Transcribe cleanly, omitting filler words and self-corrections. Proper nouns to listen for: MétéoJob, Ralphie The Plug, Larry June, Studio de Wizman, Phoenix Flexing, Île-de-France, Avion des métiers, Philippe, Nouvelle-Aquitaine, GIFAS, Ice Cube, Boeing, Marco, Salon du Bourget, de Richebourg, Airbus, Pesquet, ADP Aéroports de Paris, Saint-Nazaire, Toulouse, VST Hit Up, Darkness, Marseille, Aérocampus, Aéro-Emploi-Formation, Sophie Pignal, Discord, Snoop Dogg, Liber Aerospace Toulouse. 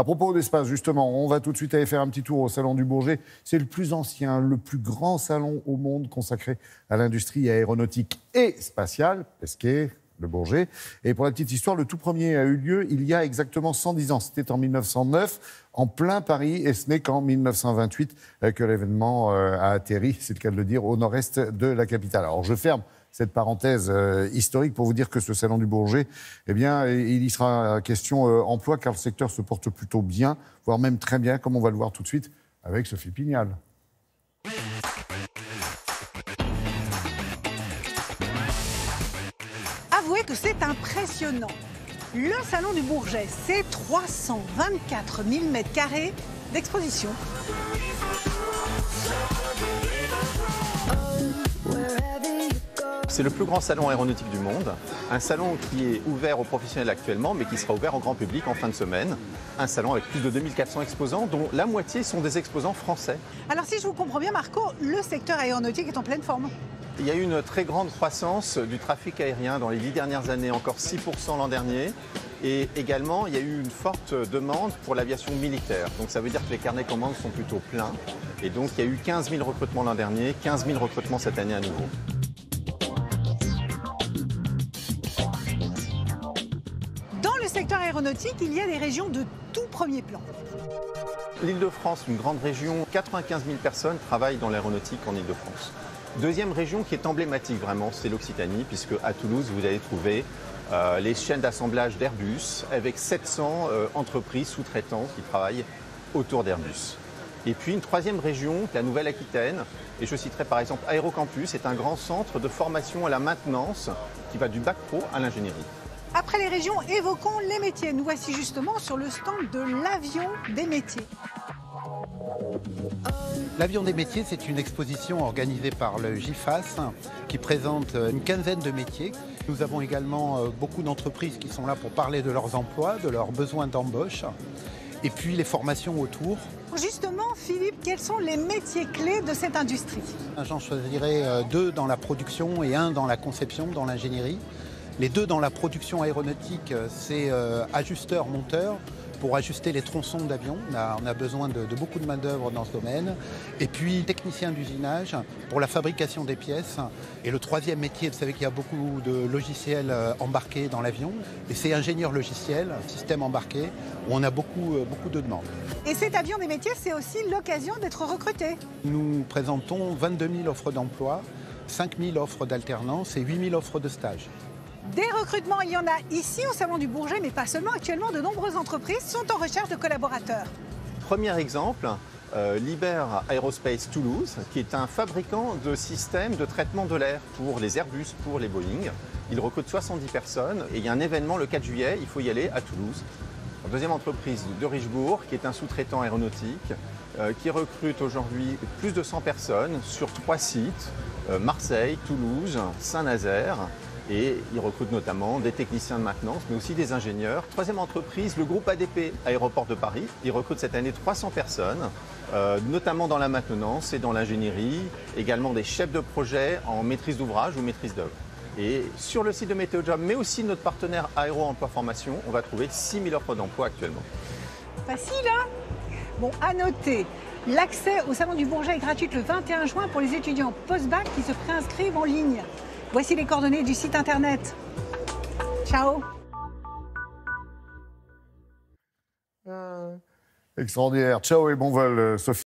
À propos d'espace, justement, on va tout de suite aller faire un petit tour au Salon du Bourget. C'est le plus ancien, le plus grand salon au monde consacré à l'industrie aéronautique et spatiale. Pesquet, le Bourget. Et pour la petite histoire, le tout premier a eu lieu il y a exactement 110 ans. C'était en 1909, en plein Paris, et ce n'est qu'en 1928 que l'événement a atterri, c'est le cas de le dire, au nord-est de la capitale. Alors je ferme cette parenthèse historique pour vous dire que ce Salon du Bourget, eh bien, il y sera question emploi, car le secteur se porte plutôt bien, voire même très bien, comme on va le voir tout de suite avec Sophie Pignal. Avouez que c'est impressionnant. Le Salon du Bourget, c'est 324 000 m² d'exposition. C'est le plus grand salon aéronautique du monde, un salon qui est ouvert aux professionnels actuellement, mais qui sera ouvert au grand public en fin de semaine. Un salon avec plus de 2400 exposants, dont la moitié sont des exposants français. Alors si je vous comprends bien, Marco, le secteur aéronautique est en pleine forme. Il y a eu une très grande croissance du trafic aérien dans les 10 dernières années, encore 6% l'an dernier. Et également, il y a eu une forte demande pour l'aviation militaire. Donc ça veut dire que les carnets commandes sont plutôt pleins. Et donc il y a eu 15 000 recrutements l'an dernier, 15 000 recrutements cette année à nouveau. Dans le secteur aéronautique, il y a des régions de tout premier plan. L'Île-de-France, une grande région, 95 000 personnes travaillent dans l'aéronautique en Île-de-France. Deuxième région qui est emblématique vraiment, c'est l'Occitanie, puisque à Toulouse, vous allez trouver les chaînes d'assemblage d'Airbus, avec 700 entreprises sous-traitantes qui travaillent autour d'Airbus. Et puis une troisième région, la Nouvelle-Aquitaine, et je citerai par exemple Aérocampus, c'est un grand centre de formation à la maintenance qui va du bac pro à l'ingénierie. Après les régions, évoquons les métiers. Nous voici justement sur le stand de l'Avion des métiers. L'Avion des métiers, c'est une exposition organisée par le GIFAS qui présente une quinzaine de métiers. Nous avons également beaucoup d'entreprises qui sont là pour parler de leurs emplois, de leurs besoins d'embauche et puis les formations autour. Justement, Philippe, quels sont les métiers clés de cette industrie? J'en choisirais deux dans la production et un dans la conception, dans l'ingénierie. Les deux dans la production aéronautique, c'est ajusteur-monteur pour ajuster les tronçons d'avion. On a besoin de beaucoup de main d'œuvre dans ce domaine. Et puis technicien d'usinage pour la fabrication des pièces. Et le troisième métier, vous savez qu'il y a beaucoup de logiciels embarqués dans l'avion. Et c'est ingénieur logiciel, système embarqué, où on a beaucoup de demandes. Et cet Avion des métiers, c'est aussi l'occasion d'être recruté. Nous présentons 22 000 offres d'emploi, 5 000 offres d'alternance et 8 000 offres de stage. Des recrutements, il y en a ici au Salon du Bourget, mais pas seulement. Actuellement, de nombreuses entreprises sont en recherche de collaborateurs. Premier exemple, Liber Aerospace Toulouse, qui est un fabricant de systèmes de traitement de l'air pour les Airbus, pour les Boeing. Il recrute 70 personnes et il y a un événement le 4 juillet, il faut y aller à Toulouse. Deuxième entreprise, de Richebourg, qui est un sous-traitant aéronautique, qui recrute aujourd'hui plus de 100 personnes sur 3 sites, Marseille, Toulouse, Saint-Nazaire. Et ils recrutent notamment des techniciens de maintenance, mais aussi des ingénieurs. Troisième entreprise, le groupe ADP Aéroports de Paris. Ils recrutent cette année 300 personnes, notamment dans la maintenance et dans l'ingénierie. Également des chefs de projet en maîtrise d'ouvrage ou maîtrise d'œuvre. Et sur le site de MétéoJob, mais aussi notre partenaire Aéro-Emploi-Formation, on va trouver 6 000 offres d'emploi actuellement. Facile, hein? Bon, à noter, l'accès au Salon du Bourget est gratuit le 21 juin pour les étudiants post-bac qui se préinscrivent en ligne. Voici les coordonnées du site internet. Ciao. Extraordinaire. Ciao et bon vol, Sophie.